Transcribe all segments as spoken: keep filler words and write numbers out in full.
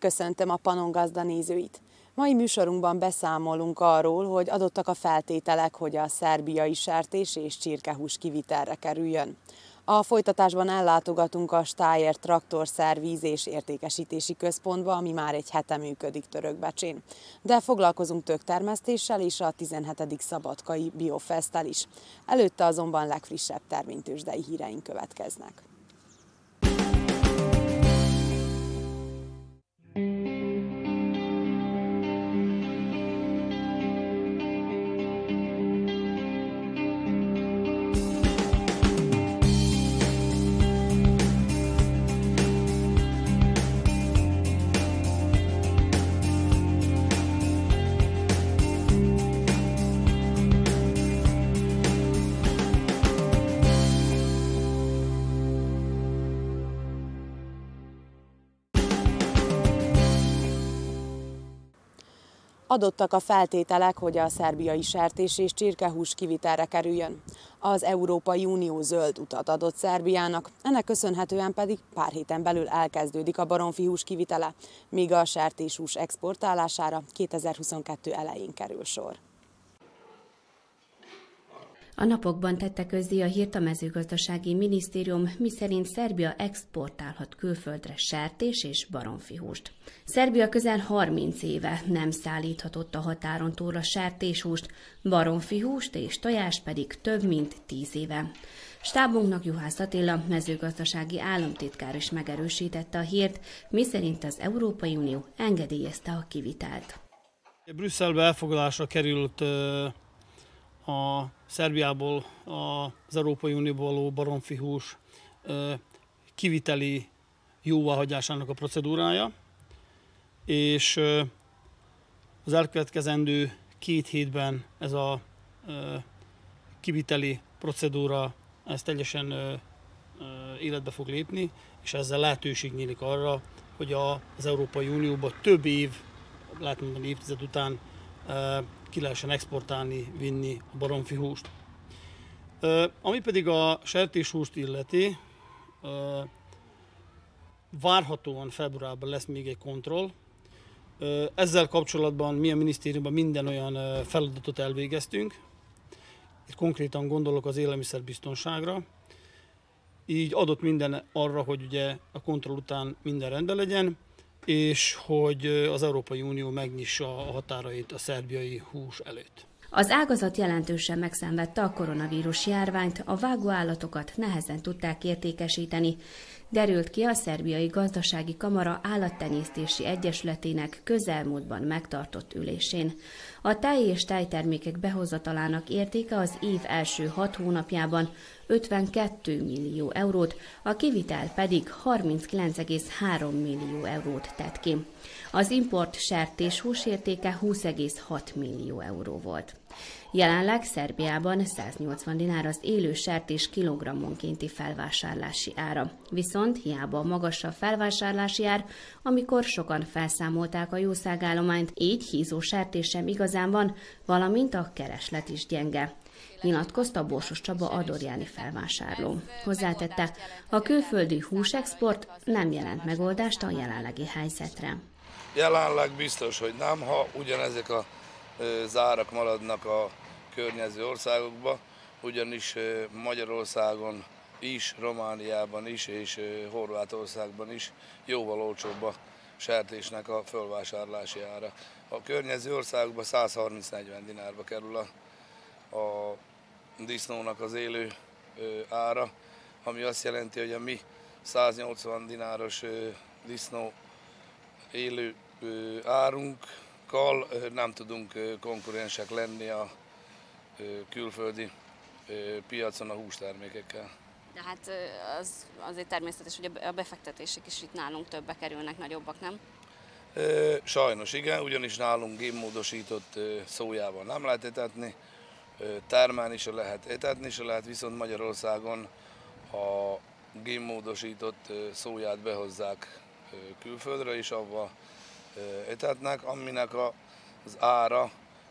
Köszöntöm a Pannon Gazda nézőit! Mai műsorunkban beszámolunk arról, hogy adottak a feltételek, hogy a szerbiai sertés és csirkehús kivitelre kerüljön. A folytatásban ellátogatunk a Steyr traktorszerviz és értékesítési központba, ami már egy hete működik Törökbecsén. De foglalkozunk töktermesztéssel és a tizenhetedik szabadkai Biofesttel is. Előtte azonban legfrissebb terménytőzsdei híreink következnek. Adottak a feltételek, hogy a szerbiai sertés és csirkehús kivitelre kerüljön. Az Európai Unió zöld utat adott Szerbiának, ennek köszönhetően pedig pár héten belül elkezdődik a baromfihús kivitele, míg a sertéshús exportálására kétezer-huszonkettő elején kerül sor. A napokban tette közzé a hírt a mezőgazdasági minisztérium, miszerint Szerbia exportálhat külföldre sertés és baromfihúst. Szerbia közel harminc éve nem szállíthatott a határon túlra sertéshúst, baromfihúst és tojást pedig több mint tíz éve. Stábunknak Juhász Attila, mezőgazdasági államtitkár is megerősítette a hírt, miszerint az Európai Unió engedélyezte a kivitelt. Brüsszelbe elfoglalásra került a Szerbiából, az Európai Unióból való baromfihús kiviteli jóváhagyásának a procedúrája, és az elkövetkezendő két hétben ez a kiviteli procedúra ez teljesen életbe fog lépni, és ezzel lehetőség nyílik arra, hogy az Európai Unióban több év, lehet mondani évtized után ki lehessen exportálni, vinni a baromfihúst. Ami pedig a sertéshúst illeti, várhatóan februárban lesz még egy kontroll. Ezzel kapcsolatban mi a minisztériumban minden olyan feladatot elvégeztünk. Itt konkrétan gondolok az élelmiszerbiztonságra. Így adott minden arra, hogy ugye a kontroll után minden rendben legyen, és hogy az Európai Unió megnyissa a határait a szerbiai hús előtt. Az ágazat jelentősen megszenvedte a koronavírus járványt, a vágóállatokat nehezen tudták értékesíteni. Derült ki a Szerbiai Gazdasági Kamara Állattenyésztési Egyesületének közelmúltban megtartott ülésén. A táj és tájtermékek behozatalának értéke az év első hat hónapjában ötvenkét millió eurót, a kivitel pedig harminckilenc egész három millió eurót tett ki. Az import sertés húsértéke húsz egész hat millió euró volt. Jelenleg Szerbiában száznyolcvan dinár az élő sertés kilogrammonkénti felvásárlási ára. Viszont hiába a magasabb felvásárlási ár, amikor sokan felszámolták a jószágállományt, így hízó sertés sem igazán van, valamint a kereslet is gyenge. Nyilatkozta Borsos Csaba Adorjáni felvásárló. Hozzátette, a külföldi húsexport nem jelent megoldást a jelenlegi helyzetre. Jelenleg biztos, hogy nem, ha ugyanezek a zárak maradnak a környező országokba, ugyanis Magyarországon is, Romániában is és Horvátországban is jóval olcsóbb a sertésnek a fölvásárlási ára. A környező országokban százharminc-negyven dinárba kerül a, a disznónak az élő ára, ami azt jelenti, hogy a mi száznyolcvan dináros disznó élő árunkkal nem tudunk konkurensek lenni a külföldi piacon a hústermékekkel. De hát az azért természetes, hogy a befektetések is itt nálunk többbe kerülnek, nagyobbak, nem? Sajnos igen, ugyanis nálunk génmódosított szójában nem lehet etetni, termán is lehet etetni, se lehet, viszont Magyarországon a génmódosított szóját behozzák külföldre, és abba etetnek, aminek az ára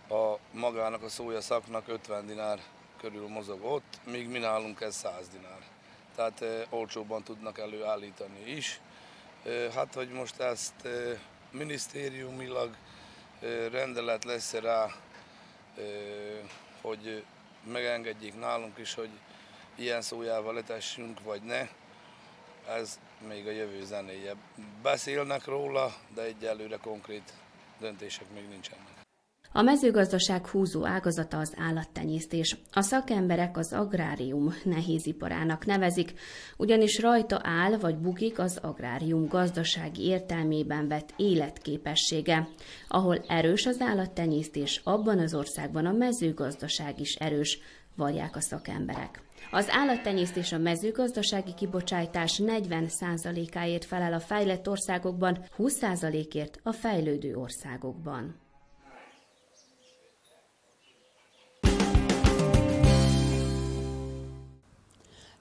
a magának a szójaszaknak ötven dinár körül mozog ott, míg mi nálunk ez száz dinár. Tehát olcsóbban tudnak előállítani is. Hát, hogy most ezt minisztériumilag rendelet lesz rá, hogy megengedjék nálunk is, hogy ilyen szójával etessünk, vagy ne. Ez még a jövő zenéje. Beszélnek róla, de egyelőre konkrét döntések még nincsenek. A mezőgazdaság húzó ágazata az állattenyésztés. A szakemberek az agrárium nehéziparának nevezik, ugyanis rajta áll vagy bukik az agrárium gazdasági értelmében vett életképessége. Ahol erős az állattenyésztés, abban az országban a mezőgazdaság is erős, vallják a szakemberek. Az állattenyésztés a mezőgazdasági kibocsátás negyven százalékáért felel a fejlett országokban, húsz százalékért a fejlődő országokban.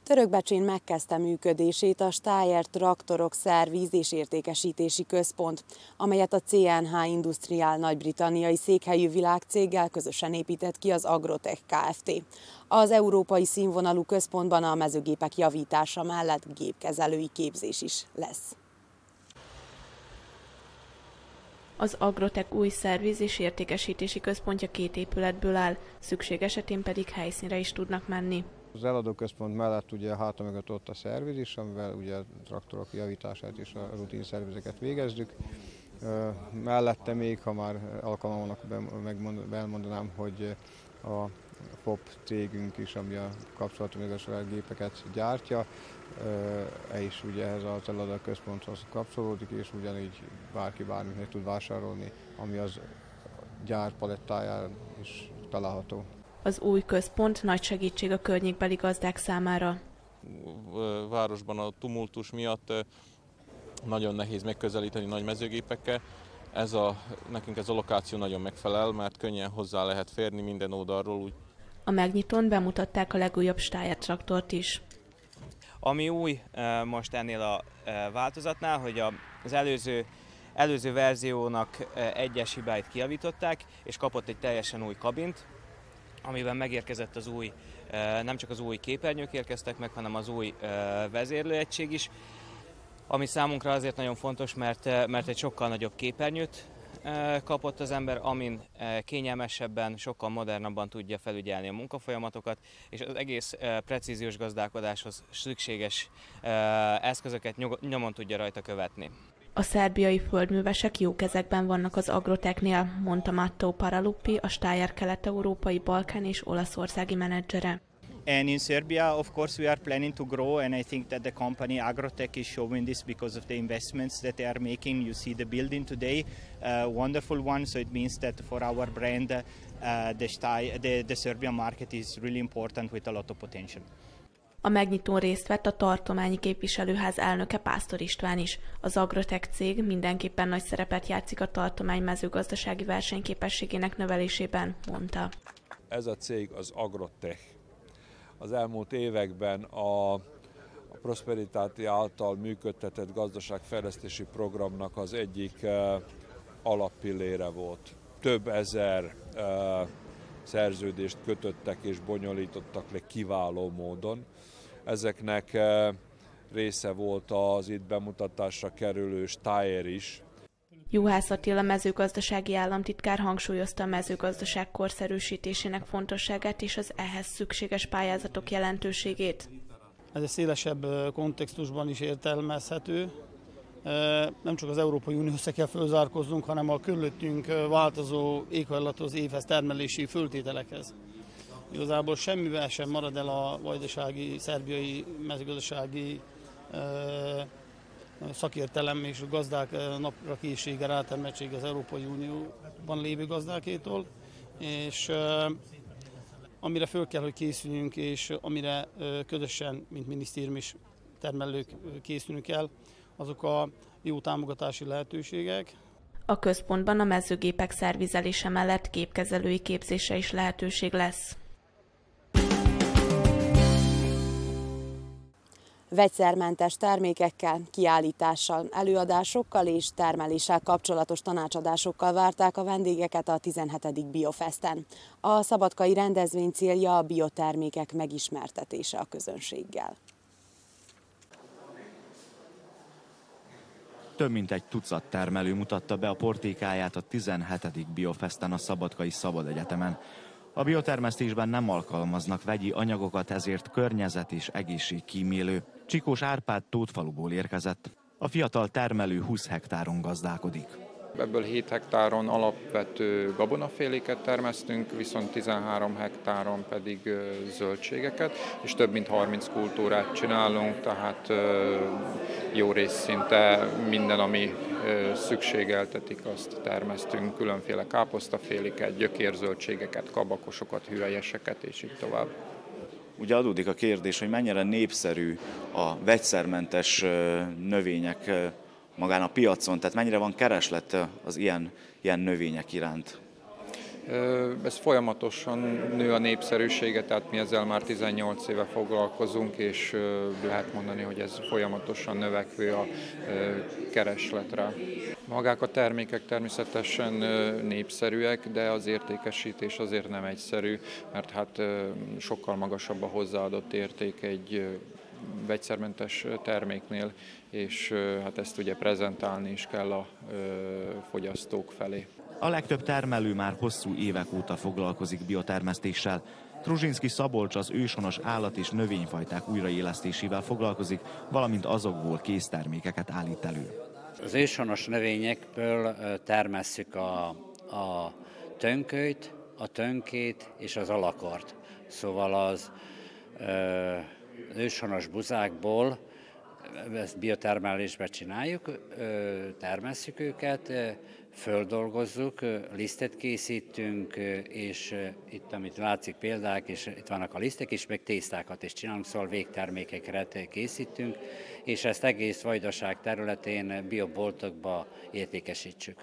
Törökbecsén megkezdte működését a Steyr traktorok szerviz és értékesítési központ, amelyet a cé en há Industriál nagy-britanniai székhelyű világcéggel közösen épített ki az Agrotech Kft. Az európai színvonalú központban a mezőgépek javítása mellett gépkezelői képzés is lesz. Az Agrotech új szerviz és értékesítési központja két épületből áll, szükség esetén pedig helyszínre is tudnak menni. Az eladóközpont mellett ugye háta mögött ott a szerviz is, amivel ugye a traktorok javítását és a rutin szervizeket végezzük. Mellette még, ha már alkalmamnak elmondanám, hogy a pop cégünk is, ami a kapcsolatú gépeket gyártja, e is ugye ehhez az eladóközponthoz kapcsolódik, és ugyanígy bárki bármit tud vásárolni, ami az gyár palettáján is található. Az új központ nagy segítség a környékbeli gazdák számára. A városban a tumultus miatt nagyon nehéz megközelíteni nagy mezőgépekkel. Ez a, nekünk ez a lokáció nagyon megfelel, mert könnyen hozzá lehet férni minden oldalról. A megnyitón bemutatták a legújabb Steyr traktort is. Ami új most ennél a változatnál, hogy az előző előző verziónak egyes hibáit kijavították, és kapott egy teljesen új kabint, amiben megérkezett az új, nem csak az új képernyők érkeztek meg, hanem az új vezérlőegység is, ami számunkra azért nagyon fontos, mert, mert egy sokkal nagyobb képernyőt kapott az ember, amin kényelmesebben, sokkal modernabban tudja felügyelni a munkafolyamatokat, és az egész precíziós gazdálkodáshoz szükséges eszközöket nyomon tudja rajta követni. A szerbiai földművesek jó kezekben vannak az Agrotechnél, mondta Matteo Paraluppi, a Steyr kelet-európai, Balkán és olaszországi menedzsere. And in Serbia, of course, we are planning to grow, and I think that the company Agrotech is showing this because of the investments that they are making. You see the building today, a wonderful one, so it means that for our brand, uh, the, Steyr, the, the Serbian market is really important with a lot of potential. A megnyitón részt vett a tartományi képviselőház elnöke, Pásztor István is. Az Agrotech cég mindenképpen nagy szerepet játszik a tartomány mezőgazdasági versenyképességének növelésében, mondta. Ez a cég az Agrotech. Az elmúlt években a Prosperitáti által működtetett gazdaságfejlesztési programnak az egyik alappillére volt. Több ezer szerződést kötöttek és bonyolítottak le kiváló módon. Ezeknek része volt az itt bemutatásra kerülő Steyr is. Juhász Attila mezőgazdasági államtitkár hangsúlyozta a mezőgazdaság korszerűsítésének fontosságát és az ehhez szükséges pályázatok jelentőségét. Ez egy szélesebb kontextusban is értelmezhető. Nem csak az Európai Unióhoz kell fölzárkoznunk, hanem a körülöttünk változó éghajlathoz, évhez, termelési föltételekhez. Igazából semmivel sem marad el a vajdasági, szerbiai mezőgazdasági szakértelem és gazdák napra készsége, rátermeltsége az Európai Unióban lévő gazdákétól, és amire föl kell, hogy készüljünk, és amire közösen, mint minisztérium is termelők készülünk el, azok a jó támogatási lehetőségek. A központban a mezőgépek szervizelése mellett gépkezelői képzése is lehetőség lesz. Vegyszermentes termékekkel, kiállítással, előadásokkal és termeléssel kapcsolatos tanácsadásokkal várták a vendégeket a tizenhetedik Biofesten. A szabadkai rendezvény célja a biotermékek megismertetése a közönséggel. Több mint egy tucat termelő mutatta be a portékáját a tizenhetedik Biofesten a szabadkai Szabadegyetemen. A biotermesztésben nem alkalmaznak vegyi anyagokat, ezért környezet és egészségkímélő. Csikós Árpád Tótfaluból érkezett. A fiatal termelő húsz hektáron gazdálkodik. Ebből hét hektáron alapvető gabonaféléket termesztünk, viszont tizenhárom hektáron pedig zöldségeket, és több mint harminc kultúrát csinálunk, tehát jó rész szinte minden, ami szükségeltetik, azt termesztünk, különféle káposztaféléket, gyökérzöldségeket, kabakosokat, hüvelyeseket és így tovább. Ugye adódik a kérdés, hogy mennyire népszerű a vegyszermentes növények magán a piacon, tehát mennyire van kereslet az ilyen, ilyen növények iránt? Ez folyamatosan nő a népszerűsége, tehát mi ezzel már tizennyolc éve foglalkozunk, és lehet mondani, hogy ez folyamatosan növekvő a keresletre. Magák a termékek természetesen népszerűek, de az értékesítés azért nem egyszerű, mert hát sokkal magasabb a hozzáadott érték egy vegyszermentes terméknél, és hát ezt ugye prezentálni is kell a fogyasztók felé. A legtöbb termelő már hosszú évek óta foglalkozik biotermesztéssel. Truzsinszki Szabolcs az őshonos állat- és növényfajták újraélesztésével foglalkozik, valamint azokból késztermékeket állít elő. Az őshonos növényekből termesszük a, a tönkölyt, a tönkét és az alakart. Szóval az ö, őshonos buzákból ezt biotermelésbe csináljuk, termesszük őket, földolgozzuk, lisztet készítünk, és itt, amit látszik példák, és itt vannak a lisztek is, meg tésztákat is csinálunk, szóval végtermékeket készítünk, és ezt egész Vajdaság területén bioboltokba értékesítsük.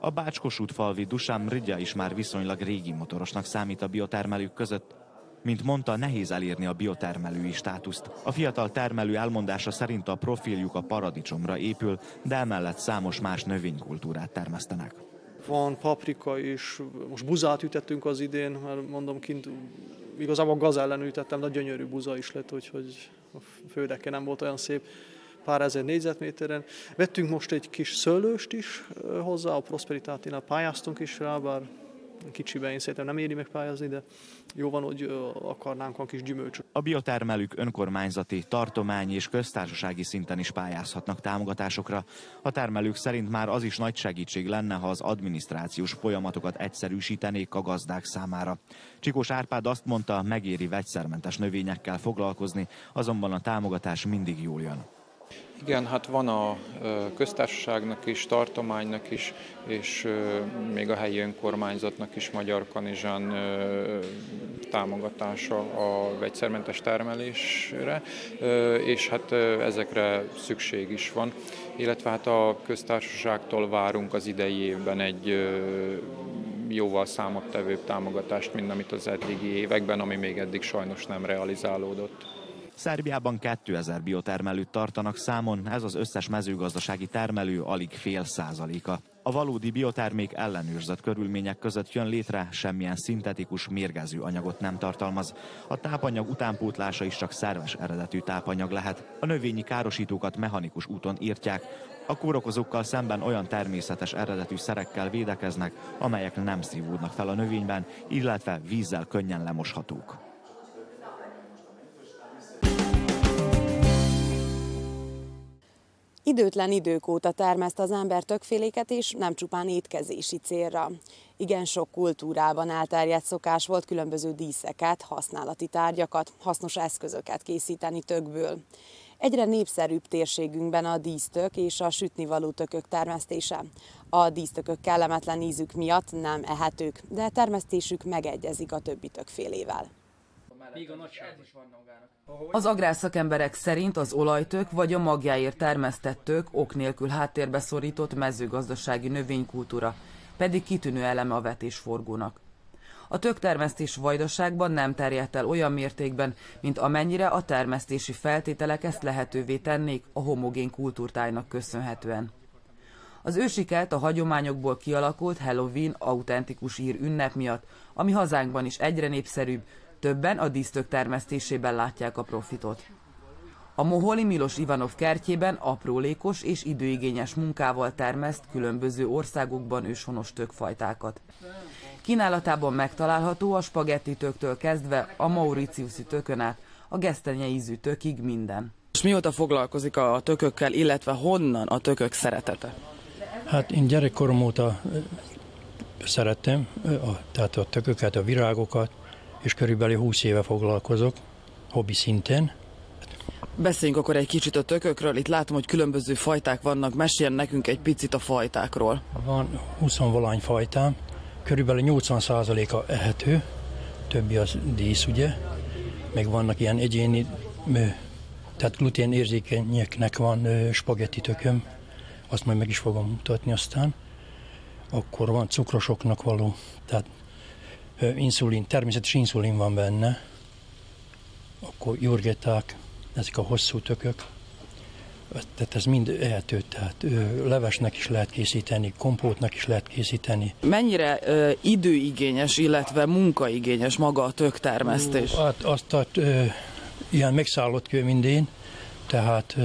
A Bácskosútfalvi Dušan Mrđa is már viszonylag régi motorosnak számít a biotermelők között. Mint mondta, nehéz elérni a biotermelői státuszt. A fiatal termelő elmondása szerint a profiljuk a paradicsomra épül, de emellett számos más növénykultúrát termesztenek. Van paprika is, most buzát ütettünk az idén, mert mondom, kint igazából gazellen ütettem, de gyönyörű buza is lett, úgyhogy a földeken nem volt olyan szép, pár ezer négyzetméteren. Vettünk most egy kis szőlőst is hozzá, a Prosperitátinál pályáztunk is rá, bár kicsiben én szerintem nem éri meg pályázni, de jó van, hogy akarnánk a kis gyümölcsöt. A biotermelők önkormányzati, tartományi és köztársasági szinten is pályázhatnak támogatásokra. A termelők szerint már az is nagy segítség lenne, ha az adminisztrációs folyamatokat egyszerűsítenék a gazdák számára. Csikós Árpád azt mondta, megéri vegyszermentes növényekkel foglalkozni, azonban a támogatás mindig jól jön. Igen, hát van a köztársaságnak is, tartománynak is, és még a helyi önkormányzatnak is Magyar Kanizsán támogatása a vegyszermentes termelésre, és hát ezekre szükség is van. Illetve hát a köztársaságtól várunk az idei évben egy jóval számottevőbb támogatást, mint amit az eddigi években, ami még eddig sajnos nem realizálódott. Szerbiában kétezer biotermelőt tartanak számon, ez az összes mezőgazdasági termelő alig fél százaléka. A valódi biotermék ellenőrzött körülmények között jön létre, semmilyen szintetikus, mérgező anyagot nem tartalmaz. A tápanyag utánpótlása is csak szerves eredetű tápanyag lehet. A növényi károsítókat mechanikus úton írtják. A kórokozókkal szemben olyan természetes eredetű szerekkel védekeznek, amelyek nem szívódnak fel a növényben, illetve vízzel könnyen lemoshatók. Időtlen idők óta termeszt az ember tökféléket, és nem csupán étkezési célra. Igen sok kultúrában elterjedt szokás volt különböző díszeket, használati tárgyakat, hasznos eszközöket készíteni tökből. Egyre népszerűbb térségünkben a dísztök és a sütnivaló tökök termesztése. A dísztökök kellemetlen ízük miatt nem ehetők, de termesztésük megegyezik a többi tökfélével. Az agrárszakemberek szerint az olajtök vagy a magjáért termesztett tök ok nélkül háttérbe szorított mezőgazdasági növénykultúra, pedig kitűnő eleme a vetésforgónak. A töktermesztés Vajdaságban nem terjedt el olyan mértékben, mint amennyire a termesztési feltételek ezt lehetővé tennék a homogén kultúrtájnak köszönhetően. Az ősikelt a hagyományokból kialakult Halloween autentikus ír ünnep miatt, ami hazánkban is egyre népszerűbb, többen a dísztök termesztésében látják a profitot. A moholi Milos Ivanov kertjében aprólékos és időigényes munkával termeszt különböző országokban őshonos tökfajtákat. Kínálatában megtalálható a spagetti töktől kezdve a mauriciuszi tökön át, a gesztenye ízű tökig minden. És mióta foglalkozik a tökökkel, illetve honnan a tökök szeretete? Hát én gyerekkorom óta szerettem, a, tehát a tököket, a virágokat, és körülbelül húsz éve foglalkozok, hobbi szinten. Beszéljünk akkor egy kicsit a tökökről, itt látom, hogy különböző fajták vannak, meséljen nekünk egy picit a fajtákról. Van húsz-valahány fajtám, körülbelül nyolcvan százaléka ehető, többi az dísz, ugye, meg vannak ilyen egyéni, tehát gluténérzékenyeknek van spagetti tököm, azt majd meg is fogom mutatni aztán. Akkor van cukrosoknak való, tehát inszulin, természetes inszulin van benne, akkor jurgeták, ezek a hosszú tökök, tehát ez mind ehető, tehát levesnek is lehet készíteni, kompótnak is lehet készíteni. Mennyire ö, időigényes, illetve munkaigényes maga a töktermesztés? Hát azt tart, ö, ilyen megszállott kő mindén, tehát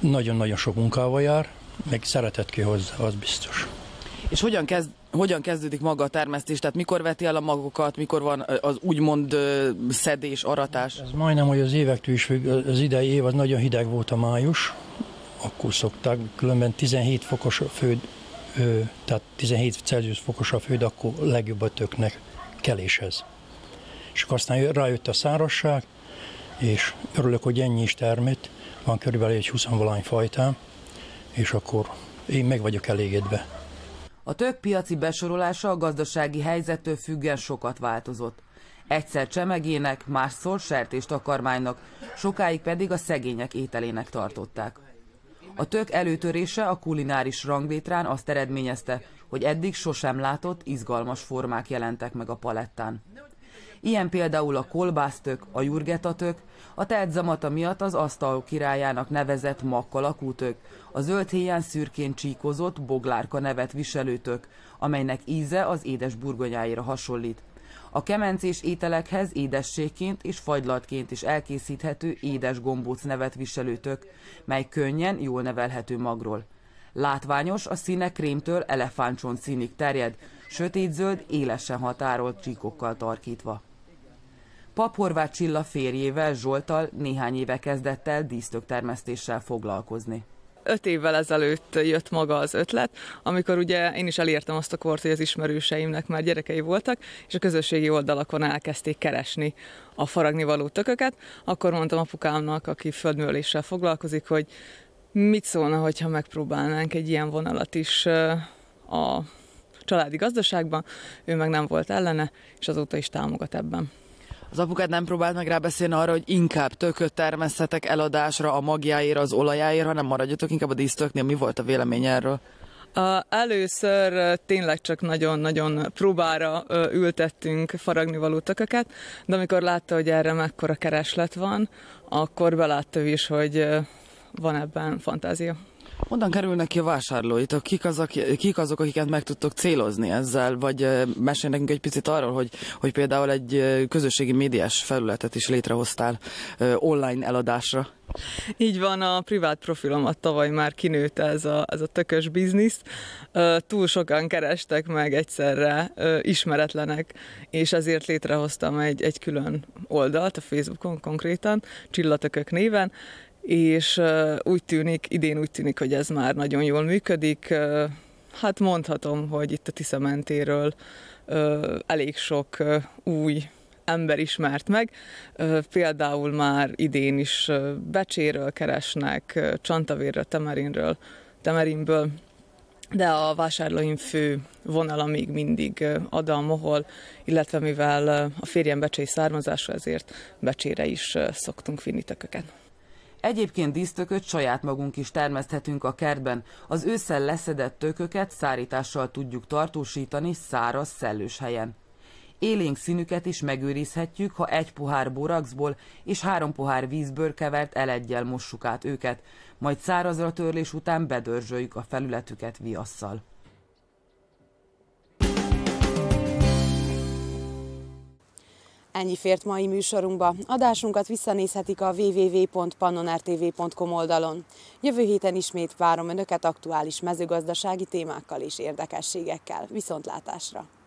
nagyon-nagyon sok munkával jár, meg szeretett ki hozzá, az biztos. És hogyan kezd? Hogyan kezdődik maga a termesztés? Tehát mikor veti el a magokat, mikor van az úgymond szedés, aratás? Ez majdnem, hogy az évektől is függ. Az idei év az nagyon hideg volt, a május, akkor szokták, különben tizenhét fokos a föld, tehát tizenhét Celsius fokos a föld, akkor legjobb a töknek keléshez. És aztán rájött a szárazság, és örülök, hogy ennyi is termett, van körülbelül egy húsz-valahány fajtám, és akkor én meg vagyok elégedve. A tök piaci besorolása a gazdasági helyzettől függően sokat változott. Egyszer csemegének, másszor sertéstakarmánynak, sokáig pedig a szegények ételének tartották. A tök előtörése a kulináris ranglétrán azt eredményezte, hogy eddig sosem látott, izgalmas formák jelentek meg a palettán. Ilyen például a kolbásztök, a jurgetatök, a tehetzamata miatt az asztal királyának nevezett makkalakútök, a zöldhéján szürkén csíkozott boglárka nevet viselőtök, amelynek íze az édes burgonyáira hasonlít. A kemencés ételekhez édességként és fagylaltként is elkészíthető édes gombóc nevet viselőtök, mely könnyen jól nevelhető magról. Látványos, a színe krémtől elefántcsont színig terjed, sötétzöld, élesen határolt csíkokkal tarkítva. Pap Horváth Csilla férjével, Zsolttal néhány éve kezdett el dísztöktermesztéssel foglalkozni. Öt évvel ezelőtt jött maga az ötlet, amikor ugye én is elértem azt a kort, hogy az ismerőseimnek már gyerekei voltak, és a közösségi oldalakon elkezdték keresni a faragnivaló tököket. Akkor mondtam apukámnak, aki földműveléssel foglalkozik, hogy mit szólna, hogyha megpróbálnánk egy ilyen vonalat is a családi gazdaságban, ő meg nem volt ellene, és azóta is támogat ebben. Az apukát nem próbált meg rábeszélni arra, hogy inkább tököt termesztetek eladásra, a magjáért, az olajáért, hanem maradjatok inkább a dísztöknél. Mi volt a vélemény erről? Először tényleg csak nagyon-nagyon próbára ültettünk faragnivaló tököket, de amikor látta, hogy erre mekkora kereslet van, akkor belátta is, hogy van ebben fantázia. Honnan kerülnek ki a vásárlóitok? Kik azok, kik azok, akiket meg tudtok célozni ezzel? Vagy mesélj nekünk egy picit arról, hogy, hogy például egy közösségi médiás felületet is létrehoztál online eladásra. Így van, a privát profilomat tavaly már kinőtte ez a, ez a tökös biznisz. Túl sokan kerestek meg egyszerre, ismeretlenek, és ezért létrehoztam egy, egy külön oldalt a Facebookon konkrétan, Csillatökök néven, és úgy tűnik, idén úgy tűnik, hogy ez már nagyon jól működik. Hát mondhatom, hogy itt a Tisza mentéről elég sok új ember ismert meg. Például már idén is becséről keresnek, csantavérről, temerinről, temerinből, de a vásárlóim fő vonala még mindig Ada, Mohol, illetve mivel a férjem becsei származású, ezért becsére is szoktunk vinni tököket. Egyébként dísztököt saját magunk is termeszthetünk a kertben. Az ősszel leszedett tököket szárítással tudjuk tartósítani száraz, szellős helyen. Élénk színüket is megőrizhetjük, ha egy pohár boraxból és három pohár vízből kevert eleggyel mossuk át őket, majd szárazra törlés után bedörzsöljük a felületüket viasszal. Ennyi fért mai műsorunkba. Adásunkat visszanézhetik a w w w pont pannon r t v pont com oldalon. Jövő héten ismét várom Önöket aktuális mezőgazdasági témákkal és érdekességekkel. Viszontlátásra!